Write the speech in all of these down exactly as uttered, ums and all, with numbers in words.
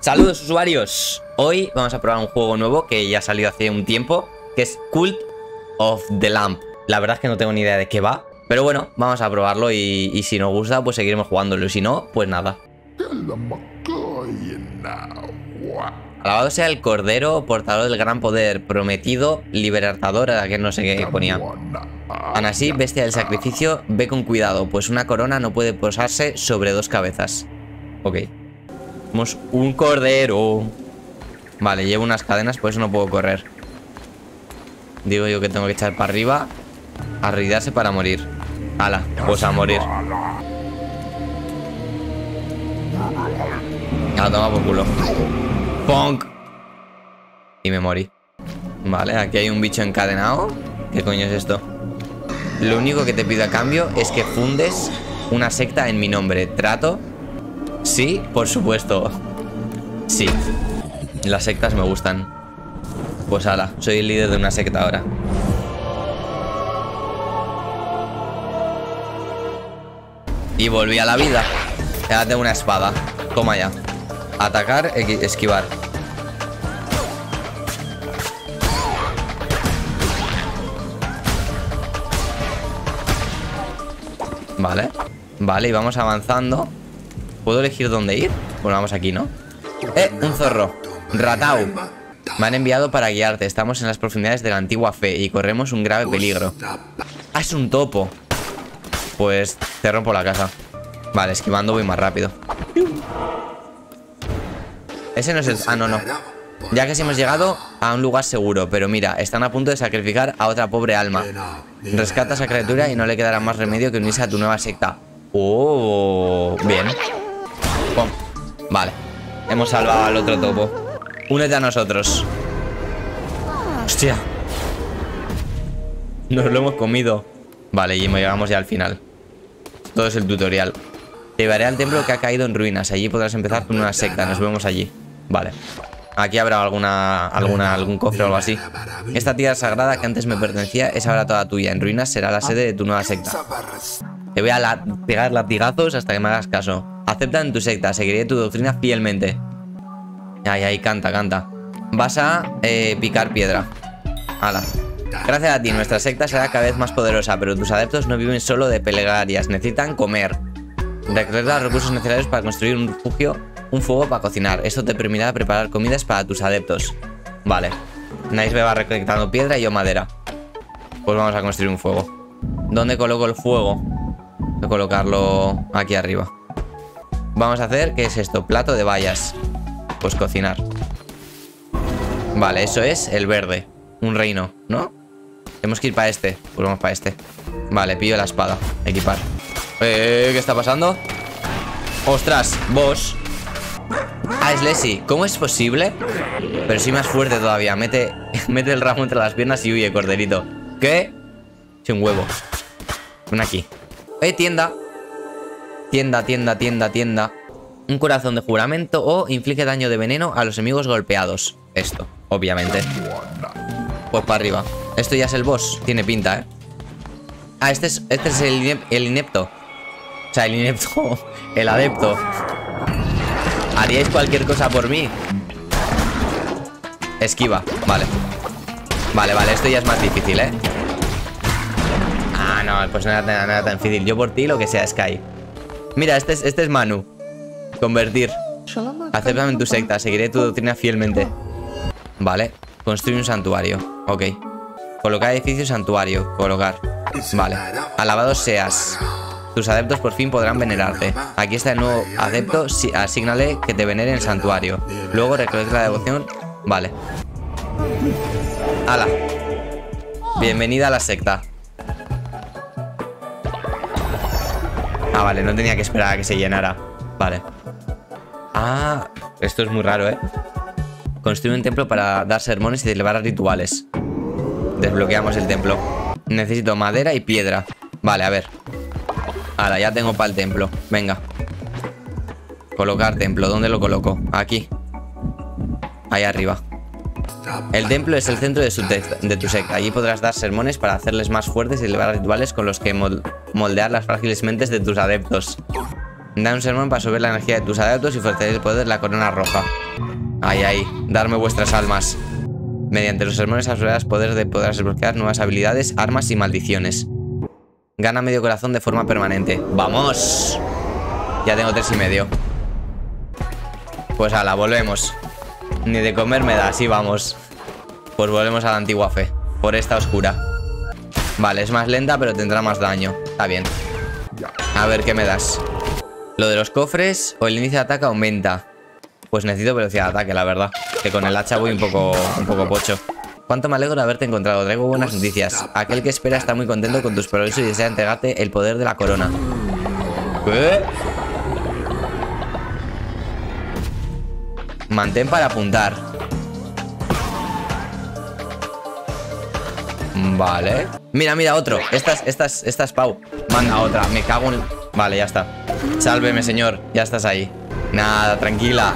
Saludos usuarios, hoy vamos a probar un juego nuevo que ya ha salido hace un tiempo, que es Cult of the Lamb. La verdad es que no tengo ni idea de qué va, pero bueno, vamos a probarlo y, y si nos gusta pues seguiremos jugándolo y si no, pues nada. Alabado sea el Cordero, portador del gran poder, prometido, libertador, a que no sé qué ponía. Aún así, bestia del sacrificio, ve con cuidado, pues una corona no puede posarse sobre dos cabezas. Ok. Somos un cordero. Vale, llevo unas cadenas, por eso no puedo correr. Digo yo que tengo que echar para arriba, arriesgarse para morir. Ala, pues a morir. A tomar por culo. Punk. Y me morí. Vale, aquí hay un bicho encadenado. ¿Qué coño es esto? Lo único que te pido a cambio es que fundes una secta en mi nombre. ¿Trato? Sí, por supuesto. Sí. Las sectas me gustan. Pues ala, soy el líder de una secta ahora. Y volví a la vida. Ya tengo una espada. Toma ya. Atacar, esquivar. Vale. Vale, y vamos avanzando. ¿Puedo elegir dónde ir? Bueno, vamos aquí, ¿no? ¡Eh! Un zorro. Ratau. Me han enviado para guiarte. Estamos en las profundidades de la antigua fe y corremos un grave peligro. ¡Ah, es un topo! Pues te rompo la casa. Vale, esquivando voy más rápido. Ese no es el... Ah, no, no. Ya que sí hemos llegado a un lugar seguro. Pero mira, están a punto de sacrificar a otra pobre alma. Rescata a esa criatura y no le quedará más remedio que unirse a tu nueva secta. ¡Oh! Bien. Vale, hemos salvado al otro topo. Únete a nosotros. Hostia. Nos lo hemos comido. Vale, y llegamos ya al final. Todo es el tutorial. Te llevaré al templo que ha caído en ruinas. Allí podrás empezar con una secta. Nos vemos allí. Vale. Aquí habrá alguna, alguna, algún cofre o algo así. Esta tierra sagrada que antes me pertenecía es ahora toda tuya. En ruinas será la sede de tu nueva secta. Te voy a la pegar latigazos hasta que me hagas caso. Acepta en tu secta, seguiré tu doctrina fielmente. Ay, ay, canta, canta. Vas a eh, picar piedra. Ala. Gracias a ti, nuestra secta será cada vez más poderosa, pero tus adeptos no viven solo de plegarias, necesitan comer. Recolecta los recursos necesarios para construir un refugio, un fuego para cocinar. Esto te permitirá preparar comidas para tus adeptos. Vale. Nice me va recolectando piedra y yo madera. Pues vamos a construir un fuego. ¿Dónde coloco el fuego? Voy a colocarlo aquí arriba. Vamos a hacer, ¿qué es esto? Plato de bayas. Pues cocinar. Vale, eso es el verde. Un reino, ¿no? Tenemos que ir para este, pues vamos para este. Vale, pillo la espada, equipar. eh, ¿Qué está pasando? ¡Ostras! ¡Vos! Ah, es Lessie, ¿cómo es posible? Pero soy más fuerte todavía. Mete, mete el ramo entre las piernas y huye, corderito. ¿Qué? Soy un huevo. Ven aquí. Eh, tienda. Tienda, tienda, tienda, tienda. Un corazón de juramento o inflige daño de veneno a los enemigos golpeados. Esto, obviamente. Pues para arriba. Esto ya es el boss. Tiene pinta, ¿eh? Ah, este es, este es el, inep, el inepto. O sea, el inepto. El adepto. ¿Haríais cualquier cosa por mí? Esquiva. Vale. Vale, vale. Esto ya es más difícil, ¿eh? Ah, no. Pues nada, nada, nada tan difícil. Yo por ti lo que sea, Sky. Mira, este es, este es Manu. Convertir. Acéptame en tu secta, seguiré tu doctrina fielmente. Vale, construir un santuario. Ok. Colocar edificio santuario. Colocar. Vale. Alabado seas. Tus adeptos por fin podrán venerarte. Aquí está el nuevo adepto. Asígnale que te venere en el santuario. Luego recolecta la devoción. Vale. Ala. Bienvenida a la secta. Ah, vale, no tenía que esperar a que se llenara. Vale. Ah, esto es muy raro, ¿eh? Construir un templo para dar sermones y celebrar rituales. Desbloqueamos el templo. Necesito madera y piedra. Vale, a ver. Ahora, ya tengo para el templo. Venga. Colocar templo. ¿Dónde lo coloco? Aquí. Ahí arriba. El templo es el centro de, su de tu secta. Allí podrás dar sermones para hacerles más fuertes y celebrar rituales con los que moldear las frágiles mentes de tus adeptos. Da un sermón para subir la energía de tus adeptos y fortalecer el poder de la corona roja. Ay, ay, darme vuestras almas. Mediante los sermones absorberás poder de poder desbloquear nuevas habilidades, armas y maldiciones. Gana medio corazón de forma permanente. ¡Vamos! Ya tengo tres y medio. Pues ala, volvemos. Ni de comer me da, así vamos. Pues volvemos a la antigua fe. Por esta oscura. Vale, es más lenta pero tendrá más daño. Está bien. A ver qué me das. Lo de los cofres o el inicio de ataque aumenta. Pues necesito velocidad de ataque, la verdad. Que con el hacha voy un poco, un poco pocho. Cuánto me alegro de haberte encontrado. Traigo buenas noticias. Aquel que espera está muy contento con tus progresos y desea entregarte el poder de la corona. ¿Qué? Mantén para apuntar. Vale. Mira, mira, otro. Estas, estas, estas, Pau. Manda otra. Me cago en... Vale, ya está. Sálveme, señor. Ya estás ahí. Nada, tranquila.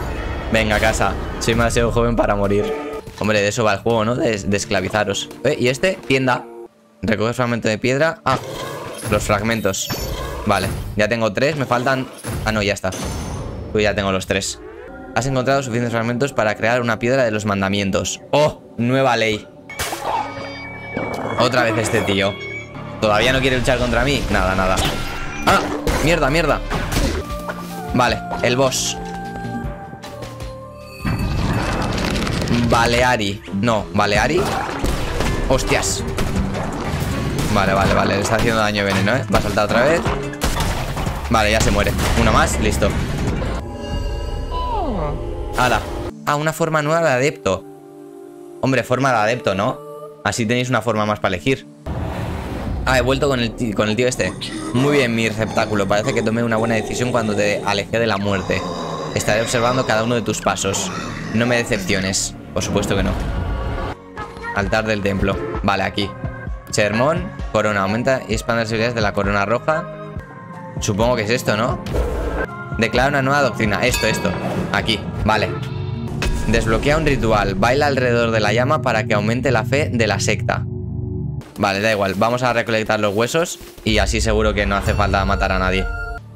Venga, casa. Soy demasiado joven para morir. Hombre, de eso va el juego, ¿no? De, de esclavizaros. Eh, y este, tienda. Recoge fragmento de piedra. Ah, los fragmentos. Vale, ya tengo tres. Me faltan... Ah, no, ya está. Pues ya tengo los tres. Has encontrado suficientes fragmentos para crear una piedra de los mandamientos. ¡Oh! Nueva ley. Otra vez este tío. ¿Todavía no quiere luchar contra mí? Nada, nada. ¡Ah! Mierda, mierda. Vale, el boss. Baleari. No, Baleari. Hostias. Vale, vale, vale. Le está haciendo daño de veneno, ¿eh? Va a saltar otra vez. Vale, ya se muere. Una más, listo. ¡Hala! Ah, una forma nueva de adepto. Hombre, forma de adepto, ¿no? Así tenéis una forma más para elegir. Ah, he vuelto con el, tío, con el tío este. Muy bien, mi receptáculo. Parece que tomé una buena decisión cuando te alejé de la muerte. Estaré observando cada uno de tus pasos. No me decepciones. Por supuesto que no. Altar del templo. Vale, aquí. Sermón, corona. Aumenta y expande las habilidades de la corona roja. Supongo que es esto, ¿no? Declara una nueva doctrina. Esto, esto. Aquí. Vale. Desbloquea un ritual. Baila alrededor de la llama para que aumente la fe de la secta. Vale, da igual, vamos a recolectar los huesos y así seguro que no hace falta matar a nadie.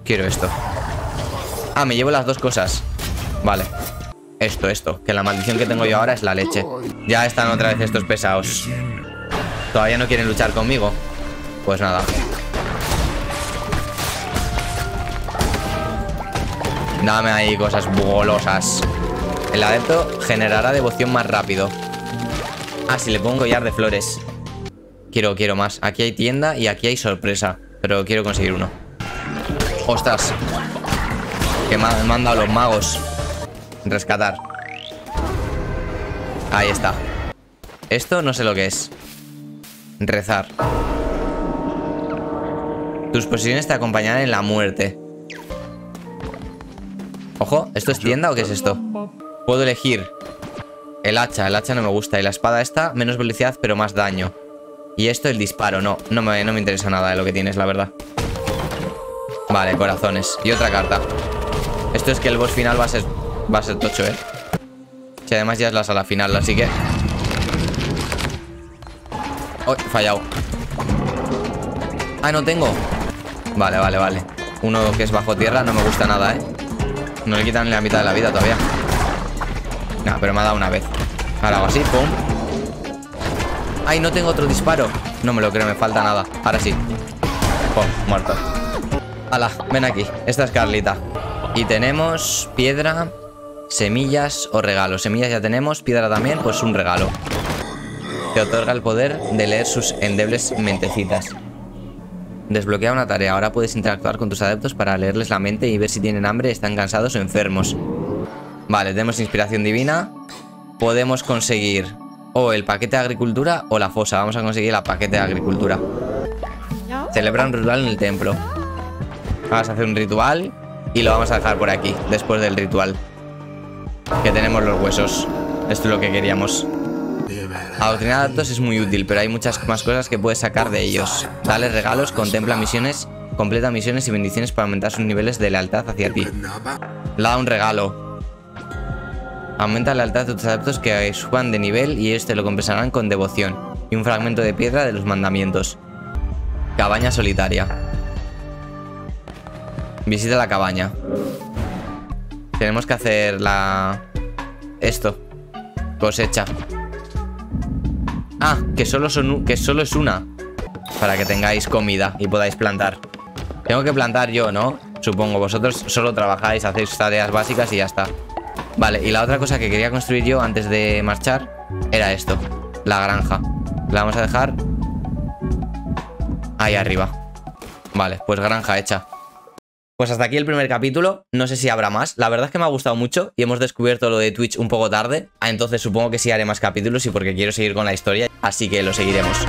Quiero esto. Ah, me llevo las dos cosas. Vale. Esto, esto, que la maldición que tengo yo ahora es la leche. Ya están otra vez estos pesados. Todavía no quieren luchar conmigo. Pues nada. Dame ahí cosas golosas. El adepto generará devoción más rápido. Ah, si le pongo un collar de flores. Quiero, quiero más. Aquí hay tienda y aquí hay sorpresa. Pero quiero conseguir uno. ¡Ostras! Que me han dado los magos. Rescatar. Ahí está. Esto no sé lo que es. Rezar. Tus posesiones te acompañarán en la muerte. Ojo, ¿esto es tienda o qué es esto? Puedo elegir. El hacha, el hacha no me gusta. Y la espada esta, menos velocidad pero más daño. Y esto, el disparo, no, no me, no me interesa nada de lo que tienes, la verdad. Vale, corazones, y otra carta. Esto es que el boss final va a ser, va a ser tocho, eh. Si además ya es la sala final, así que... ¡Oh, fallado! ¡Ah, no tengo! Vale, vale, vale. Uno que es bajo tierra no me gusta nada, eh. No le quitan la mitad de la vida todavía. No, pero me ha dado una vez. Ahora hago así, pum. ¡Ay, no tengo otro disparo! No me lo creo, me falta nada. Ahora sí. ¡Oh, muerto! ¡Hala! Ven aquí. Esta es Carlita. Y tenemos piedra, semillas o regalo. Semillas ya tenemos, piedra también, pues un regalo. Te otorga el poder de leer sus endebles mentecitas. Desbloquea una tarea. Ahora puedes interactuar con tus adeptos para leerles la mente y ver si tienen hambre, están cansados o enfermos. Vale, tenemos inspiración divina. Podemos conseguir... o el paquete de agricultura o la fosa. Vamos a conseguir la paquete de agricultura. Celebra un ritual en el templo. Vamos a hacer un ritual y lo vamos a dejar por aquí, después del ritual. Que tenemos los huesos. Esto es lo que queríamos. Adoctrinar adeptos es muy útil, pero hay muchas más cosas que puedes sacar de ellos. Dale regalos, contempla misiones, completa misiones y bendiciones para aumentar sus niveles de lealtad hacia ti. Le da un regalo. Aumenta la lealtad de tus adeptos que suban de nivel y ellos te lo compensarán con devoción. Y un fragmento de piedra de los mandamientos. Cabaña solitaria. Visita la cabaña. Tenemos que hacer la... esto? Cosecha. Ah, que solo, son, que solo es una. Para que tengáis comida y podáis plantar. Tengo que plantar yo, ¿no? Supongo, vosotros solo trabajáis, hacéis tareas básicas y ya está. Vale, y la otra cosa que quería construir yo antes de marchar era esto, la granja. La vamos a dejar ahí arriba. Vale, pues granja hecha. Pues hasta aquí el primer capítulo, no sé si habrá más. La verdad es que me ha gustado mucho y hemos descubierto lo de Twitch un poco tarde. Entonces supongo que sí haré más capítulos y porque quiero seguir con la historia, así que lo seguiremos.